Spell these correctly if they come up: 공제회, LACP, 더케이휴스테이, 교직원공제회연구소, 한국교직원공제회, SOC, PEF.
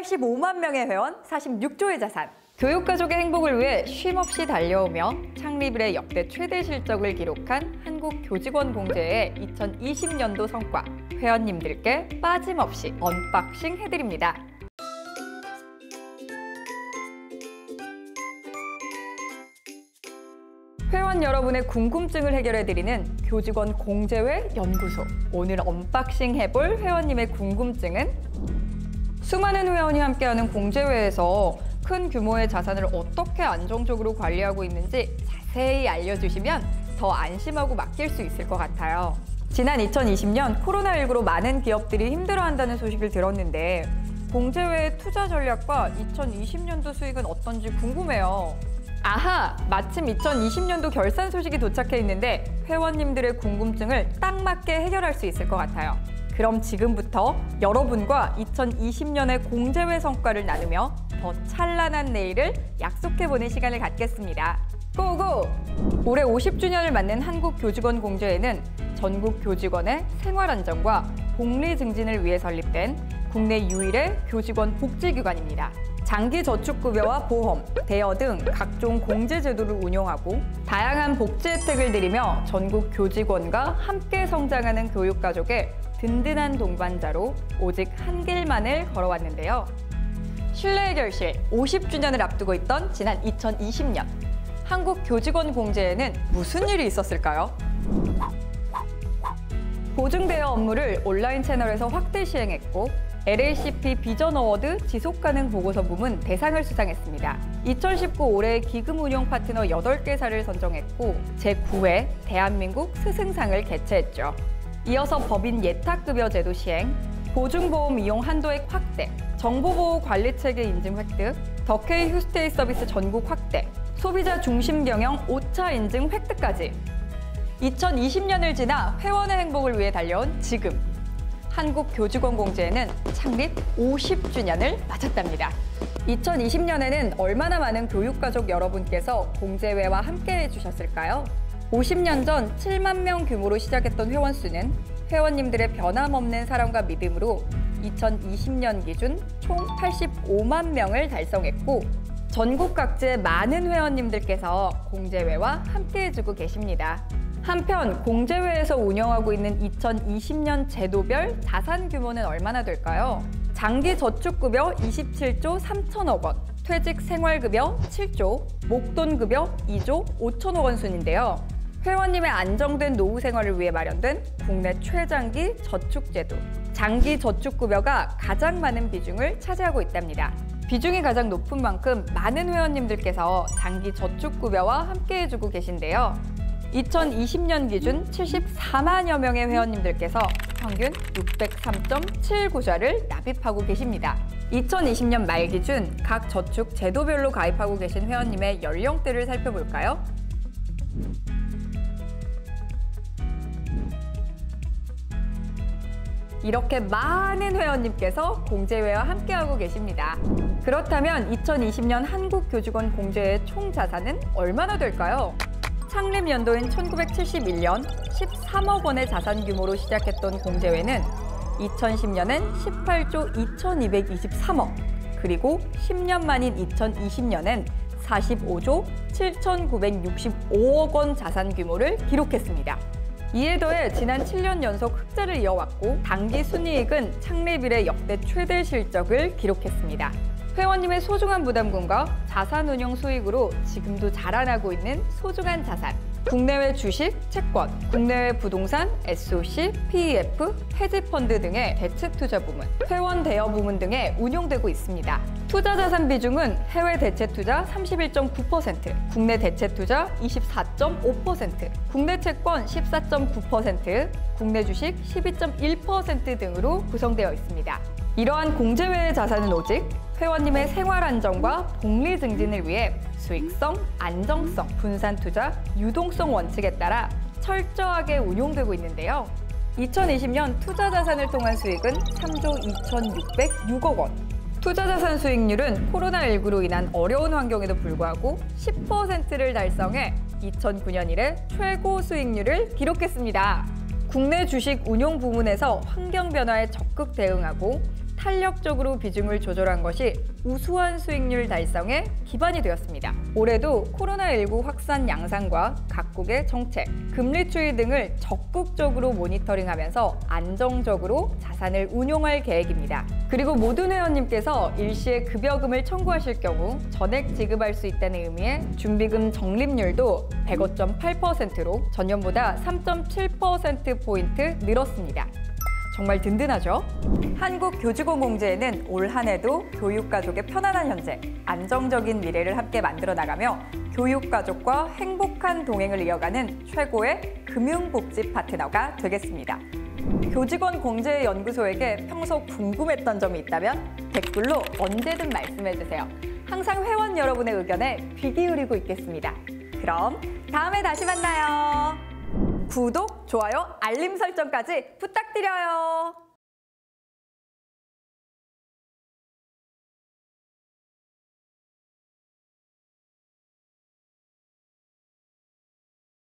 85만 명의 회원, 46조의 자산. 교육가족의 행복을 위해 쉼없이 달려오며 창립 이래 역대 최대 실적을 기록한 한국교직원공제의 2020년도 성과, 회원님들께 빠짐없이 언박싱 해드립니다. 회원 여러분의 궁금증을 해결해드리는 교직원 공제회 연구소. 오늘 언박싱 해볼 회원님의 궁금증은 수많은 회원이 함께하는 공제회에서 큰 규모의 자산을 어떻게 안정적으로 관리하고 있는지 자세히 알려주시면 더 안심하고 맡길 수 있을 것 같아요. 지난 2020년 코로나19로 많은 기업들이 힘들어한다는 소식을 들었는데 공제회의 투자 전략과 2020년도 수익은 어떤지 궁금해요. 아하! 마침 2020년도 결산 소식이 도착해 있는데 회원님들의 궁금증을 딱 맞게 해결할 수 있을 것 같아요. 그럼 지금부터 여러분과 2020년의 공제회 성과를 나누며 더 찬란한 내일을 약속해보는 시간을 갖겠습니다. 고고! 올해 50주년을 맞는 한국교직원공제회는 전국 교직원의 생활안정과 복리 증진을 위해 설립된 국내 유일의 교직원 복지기관입니다. 장기 저축급여와 보험, 대여 등 각종 공제제도를 운영하고 다양한 복지 혜택을 드리며 전국 교직원과 함께 성장하는 교육가족의 든든한 동반자로 오직 한 길만을 걸어왔는데요. 신뢰의 결실 50주년을 앞두고 있던 지난 2020년, 한국교직원공제회는 무슨 일이 있었을까요? 보증대여 업무를 온라인 채널에서 확대 시행했고 LACP 비전 어워드 지속가능 보고서 부문 대상을 수상했습니다. 2019 올해의 기금운용 파트너 8개사를 선정했고 제9회 대한민국 스승상을 개최했죠. 이어서 법인 예탁급여 제도 시행, 보증보험 이용 한도액 확대, 정보보호관리체계 인증 획득, 더케이휴스테이 서비스 전국 확대, 소비자 중심 경영 5차 인증 획득까지. 2020년을 지나 회원의 행복을 위해 달려온 지금, 한국교직원공제회는 창립 50주년을 맞았답니다. 2020년에는 얼마나 많은 교육가족 여러분께서 공제회와 함께해 주셨을까요? 50년 전 7만 명 규모로 시작했던 회원수는 회원님들의 변함없는 사랑과 믿음으로 2020년 기준 총 85만 명을 달성했고 전국 각지의 많은 회원님들께서 공제회와 함께해주고 계십니다. 한편 공제회에서 운영하고 있는 2020년 제도별 자산 규모는 얼마나 될까요? 장기 저축급여 27조 3천억 원, 퇴직생활급여 7조, 목돈급여 2조 5천억 원 순인데요. 회원님의 안정된 노후 생활을 위해 마련된 국내 최장기 저축제도, 장기 저축급여가 가장 많은 비중을 차지하고 있답니다. 비중이 가장 높은 만큼 많은 회원님들께서 장기 저축급여와 함께해주고 계신데요. 2020년 기준 74만여 명의 회원님들께서 평균 603.79자를 납입하고 계십니다. 2020년 말 기준 각 저축 제도별로 가입하고 계신 회원님의 연령대를 살펴볼까요? 이렇게 많은 회원님께서 공제회와 함께하고 계십니다. 그렇다면 2020년 한국교직원공제회 총 자산은 얼마나 될까요? 창립 연도인 1971년 13억 원의 자산 규모로 시작했던 공제회는 2010년엔 18조 2223억, 그리고 10년 만인 2020년엔 45조 7965억 원 자산 규모를 기록했습니다. 이에 더해 지난 7년 연속 흑자를 이어왔고 당기 순이익은 창립 이래 역대 최대 실적을 기록했습니다. 회원님의 소중한 부담금과 자산 운용 수익으로 지금도 자라나고 있는 소중한 자산. 국내외 주식, 채권, 국내외 부동산, SOC, PEF, 헤지펀드 등의 대체투자 부문, 회원 대여 부문 등에 운용되고 있습니다. 투자 자산 비중은 해외 대체투자 31.9%, 국내 대체투자 24.5%, 국내 채권 14.9%, 국내 주식 12.1% 등으로 구성되어 있습니다. 이러한 공제회의 자산은 오직 회원님의 생활 안정과 복리 증진을 위해 수익성, 안정성, 분산 투자, 유동성 원칙에 따라 철저하게 운용되고 있는데요. 2020년 투자 자산을 통한 수익은 3조 2,606억 원. 투자 자산 수익률은 코로나19로 인한 어려운 환경에도 불구하고 10%를 달성해 2009년 이래 최고 수익률을 기록했습니다. 국내 주식 운용 부문에서 환경 변화에 적극 대응하고 탄력적으로 비중을 조절한 것이 우수한 수익률 달성에 기반이 되었습니다. 올해도 코로나19 확산 양상과 각국의 정책, 금리 추이 등을 적극적으로 모니터링하면서 안정적으로 자산을 운용할 계획입니다. 그리고 모든 회원님께서 일시에 급여금을 청구하실 경우 전액 지급할 수 있다는 의미의 준비금 적립률도 105.8%로 전년보다 3.7%포인트 늘었습니다. 정말 든든하죠? 한국교직원공제에는 올 한 해도 교육가족의 편안한 현재, 안정적인 미래를 함께 만들어 나가며 교육가족과 행복한 동행을 이어가는 최고의 금융복지 파트너가 되겠습니다. 교직원공제연구소에게 평소 궁금했던 점이 있다면 댓글로 언제든 말씀해주세요. 항상 회원 여러분의 의견에 귀 기울이고 있겠습니다. 그럼 다음에 다시 만나요. 구독, 좋아요, 알림 설정까지 부탁드려요.